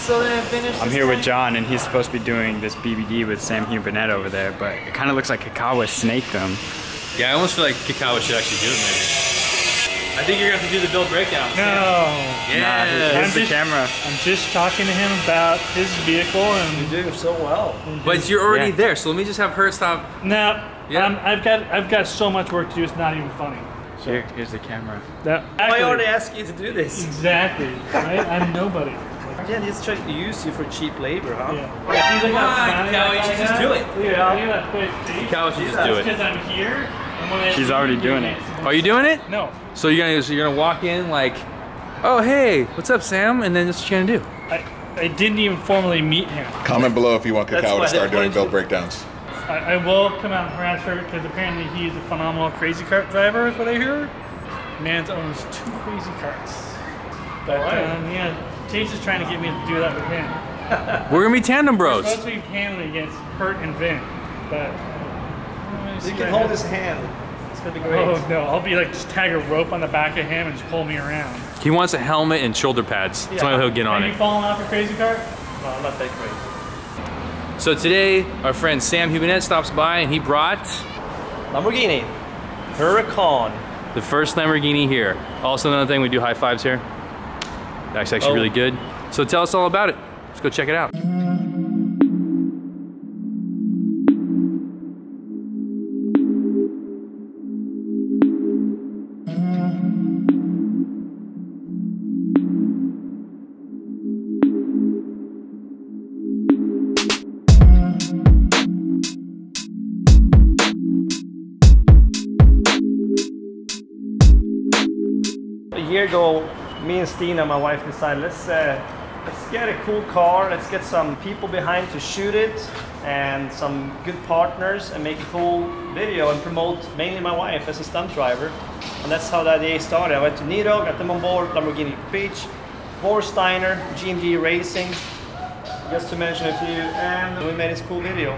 still didn't finish. I'm here with John, and he's supposed to be doing this BBD with Sam Hubinette over there, but it kind of looks like Kikawa snaked him. Yeah, I almost feel like Kikawa should actually do it, maybe. I think you're going to have to do the build breakdown. No. Yeah. Nah, here's the camera. I'm just talking to him about his vehicle, and you're doing so well. But you're already there, so let me just have her stop. No. Yeah. I've got so much work to do, it's not even funny. So. Here's the camera. That, exactly. Why would I ask you to do this? Exactly, right? I'm nobody. Yeah, he's trying to use you for cheap labor, huh? Yeah. Yeah. Come on, Kikawa, you should just do it. Yeah. Kikawa should just do it. Because I'm here. She's already doing it. Are you doing it? No. So you're gonna walk in like, oh hey, what's up, Sam? And then that's what you're gonna do. I didn't even formally meet him. Comment below if you want Kikawa to start doing build breakdowns. I will come out and harass her because apparently he is a phenomenal crazy kart driver, is what I hear. Man's owns 2 crazy karts. But yeah, Chase is trying to get me to do that with him. We're gonna be tandem bros. We're supposed to be paneling against Kurt and Vin, but you can hold his hand. It's gonna be great. Oh no, I'll be like just tag a rope on the back of him and just pull me around. He wants a helmet and shoulder pads. Yeah. That's why he'll get on it. Are you falling off a crazy kart? No, I'm not that crazy. So today, our friend Sam Hubinette stops by and he brought... Lamborghini Huracan. The first Lamborghini here. Also another thing, we do high fives here. That's actually really good. So tell us all about it. Let's go check it out. Ago, me and Stina, my wife, decided let's get a cool car, let's get some people behind to shoot it and some good partners and make a cool video and promote mainly my wife as a stunt driver. And that's how that day started. I went to Nitto, got them on board, Lamborghini Beach, Vorsteiner, GMG Racing, just to mention a few, and we made this cool video.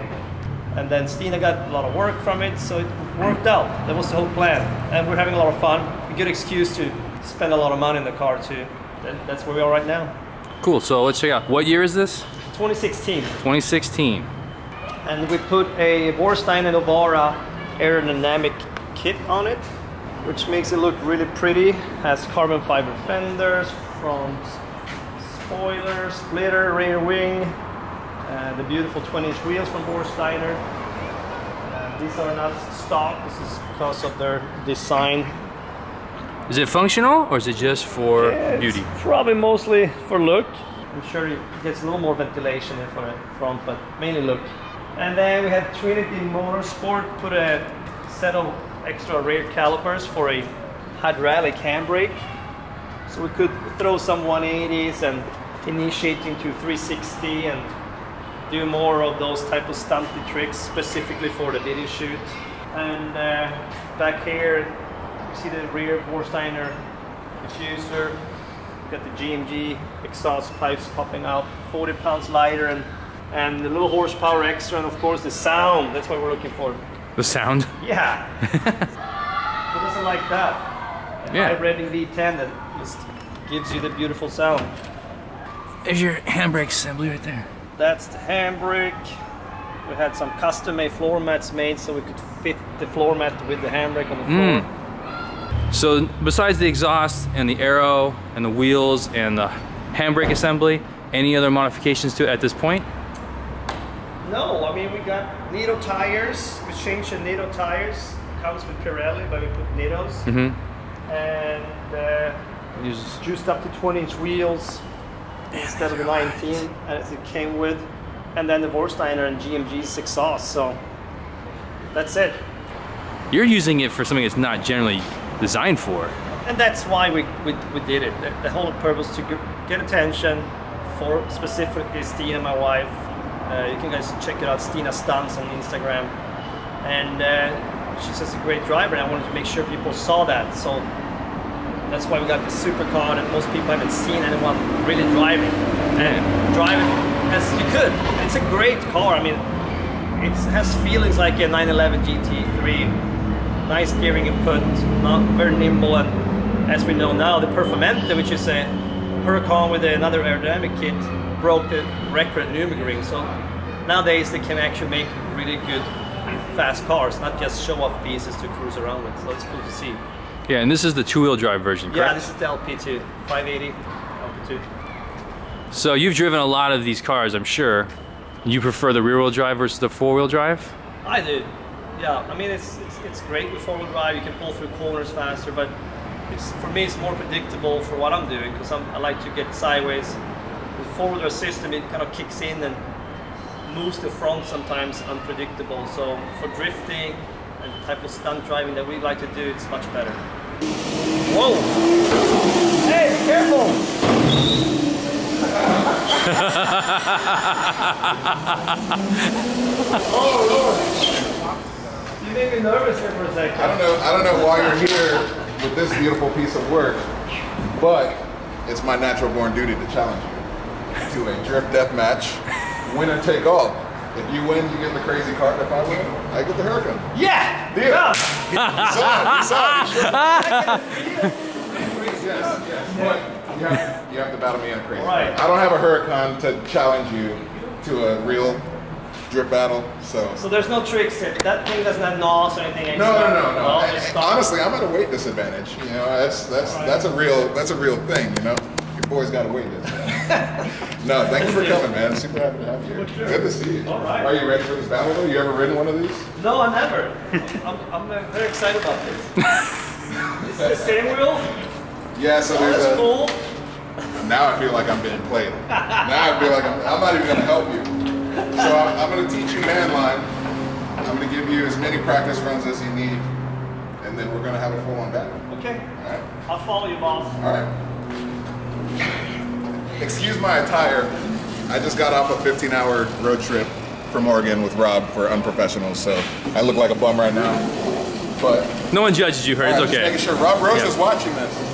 And then Stina got a lot of work from it, so it worked out. That was the whole plan. And we're having a lot of fun, a good excuse to spend a lot of money in the car too. That's where we are right now. Cool, so let's check out. What year is this? 2016. 2016. And we put a Vorsteiner Novara aerodynamic kit on it, which makes it look really pretty. Has carbon fiber fenders, front spoiler, splitter, rear wing, the beautiful 20-inch wheels from Vorsteiner. These are not stock, this is because of their design. Is it functional or is it just for beauty? It's probably mostly for look. I'm sure it gets a little more ventilation in front, but mainly look. And then we had Trinity Motorsport put a set of extra rear calipers for a hydraulic handbrake. So we could throw some 180s and initiating to 360 and do more of those type of stunty tricks specifically for the video shoot. And back here, see the rear Vorsteiner diffuser, got the GMG exhaust pipes popping out, 40 pounds lighter and a little horsepower extra, and of course the sound, that's what we're looking for. The sound? Yeah. Who doesn't like that? A high revving V10 that just gives you the beautiful sound. There's your handbrake assembly right there. That's the handbrake. We had some custom made floor mats made so we could fit the floor mat with the handbrake on the floor. So besides the exhaust and the aero and the wheels and the handbrake assembly, any other modifications to it at this point? No, I mean we got Nitto tires, we changed the Nitto tires. It comes with Pirelli, but we put Nittos. And juiced up to 20-inch wheels instead of the 19 as it came with. And then the Vorsteiner and GMG's exhaust, so that's it. You're using it for something that's not generally designed for. And that's why we did it. The whole purpose to get attention for specifically Stina, my wife. You can guys check it out, Stina Stunts on Instagram. And she's just a great driver and I wanted to make sure people saw that. So that's why we got this supercar and most people haven't seen anyone really driving. And drive it as you could. It's a great car. I mean, it has feelings like a 911 GT3. Nice steering input, not very nimble, and as we know now, the Performante, which is a Huracan with another aerodynamic kit, broke the record at Nürburgring. So nowadays they can actually make really good, fast cars, not just show-off pieces to cruise around with. So it's cool to see. Yeah, and this is the two-wheel drive version, correct? Yeah, this is the LP2, 580 LP2. So you've driven a lot of these cars, I'm sure. You prefer the rear-wheel drive versus the four-wheel drive? I do. Yeah, I mean it's great with four-wheel drive. You can pull through corners faster, but it's, for me it's more predictable for what I'm doing because I like to get sideways. With four-wheeler system, it kind of kicks in and moves the front sometimes unpredictable. So for drifting and type of stunt driving that we like to do, it's much better. Whoa! Hey, be careful! Oh Lord! You made me nervous there for a second. I don't know why you're here with this beautiful piece of work, but it's my natural-born duty to challenge you to a drift death match, winner take all. If you win, you get the crazy cart. If I win, I get the Huracan. Yeah! Deal. Yeah. You saw it. Yes. You have to battle me in a crazy car. I don't have a Huracan to challenge you to a real drift battle, so. So there's no tricks here. That thing does not nose or anything. No. Honestly, I'm at a weight disadvantage. You know, that's a real thing. You know, your boy's got a weight disadvantage. No, thank you for coming, man. Super happy to have you here. Good to see you. All right. Are you ready for this battle? Though? You ever ridden one of these? No, I never. I'm very excited about this. Is this the same wheel? Yeah, so there's a. Cool. Now I feel like I'm being played. Now I feel like I'm not even going to help you. So I'm going to teach you manline. I'm going to give you as many practice runs as you need, and then we're going to have a full-on battle. Okay. All right. I'll follow you, boss. All right. Excuse my attire. I just got off a 15-hour road trip from Oregon with Rob for unprofessionals, so I look like a bum right now. But no one judges you, Hurt. It's okay. Just making sure Rob Rose is watching this.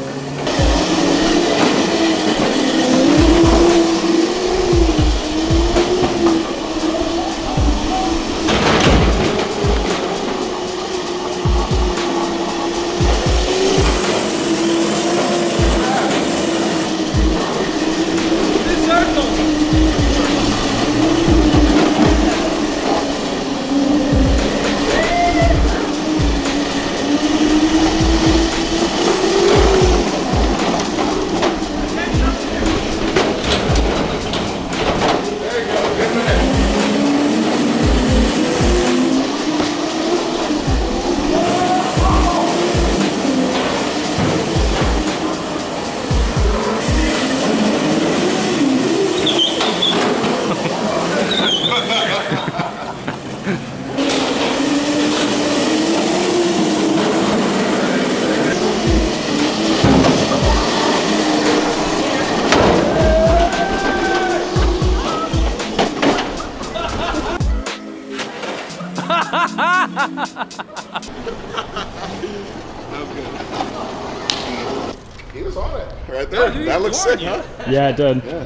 Sick, huh? Yeah, it did. Yeah.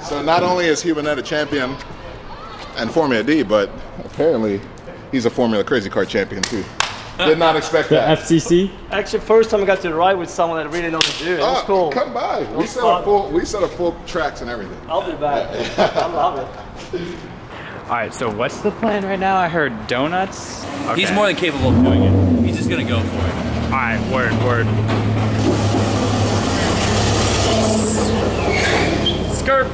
So not only is Hubinette a champion and Formula D, but apparently he's a Formula Crazy Car champion too. Did not expect that. FCC? Actually, first time I got to ride with someone that really knows what to do. It was cool. Come by. We set up full tracks and everything. I'll be back. I love it. All right, so what's the plan right now? I heard donuts. Okay. He's more than capable of doing it. He's just going to go for it. All right, word. Skirt.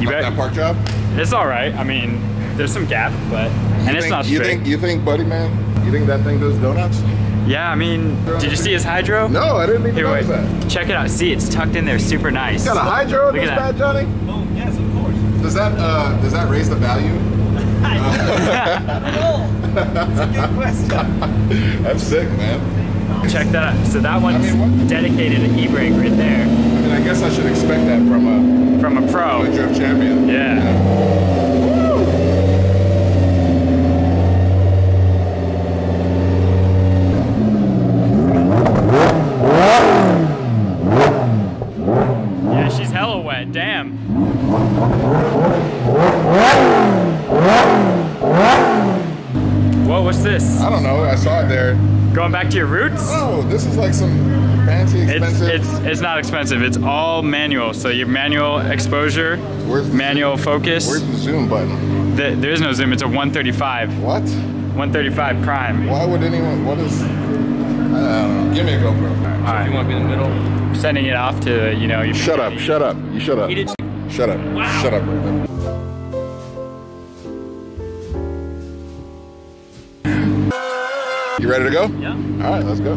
You bet. That park job? It's all right. I mean, there's some gap, but it's not straight. You think, buddy, man? You think that thing does donuts? Yeah, I mean, did you see his hydro? No, I didn't even notice that. Check it out. See, it's tucked in there, super nice. You got a hydro in this bad, Johnny? Oh yes, of course. Does that raise the value? That's a good question. I'm sick, man. Check that out. So that one's dedicated to e-brake right there. I mean, I guess I should expect that from a pro, a drift champion. Yeah. Woo! Yeah, she's hella wet. Damn. Whoa, what's this? I don't know. I saw it there. Going back back to your roots? Oh, this is like some fancy expensive. It's not expensive. It's all manual. So your manual exposure, where's manual focus. Where's the zoom button? There is no zoom. It's a 135. What? 135 prime. Why would anyone? What is? I don't know. Give me a GoPro. All right. So you want to be in the middle? Sending it off to your. Shut up! Shut up! You shut up! Shut up! Wow. Shut up! You ready to go? Yeah. All right, let's go.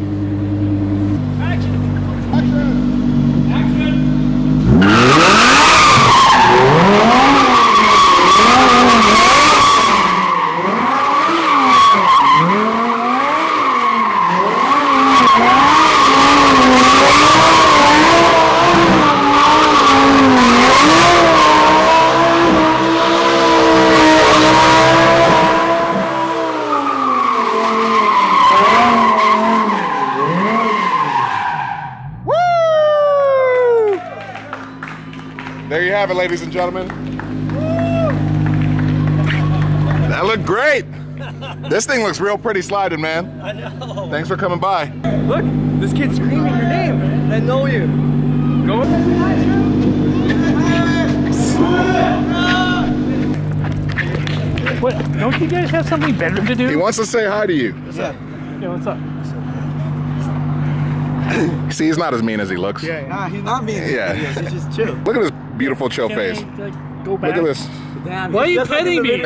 Action! Action! There you have it, ladies and gentlemen. That looked great. This thing looks real pretty sliding, man. I know. Thanks for coming by. Look, this kid's screaming your name. I know you. Go. What? Don't you guys have something better to do? He wants to say hi to you. What's up? Yeah, what's up? See, he's not as mean as he looks. Yeah, nah, he's not mean. Yeah. He's just chill. Look at his beautiful chill face. Go back? Look at this. Damn, why are you petting me?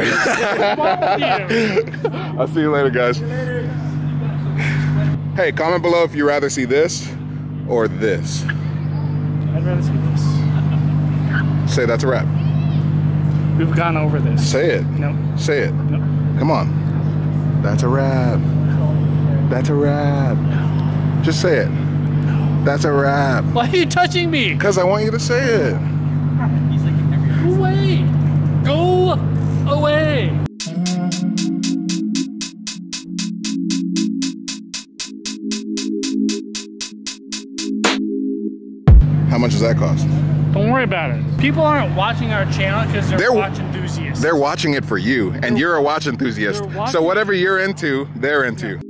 I'll see you later, guys. Hey, comment below if you rather see this or this. I'd rather see this. Say that's a wrap. We've gone over this. Say it. No. Say it. No. Come on. That's a wrap. That's a wrap. Just say it. That's a wrap. Why are you touching me? Because I want you to say it. He's like, away. Go away. How much does that cost? Don't worry about it. People aren't watching our channel because they're watch enthusiasts. They're watching it for you, and you're a watch enthusiast. So whatever you're into, they're into.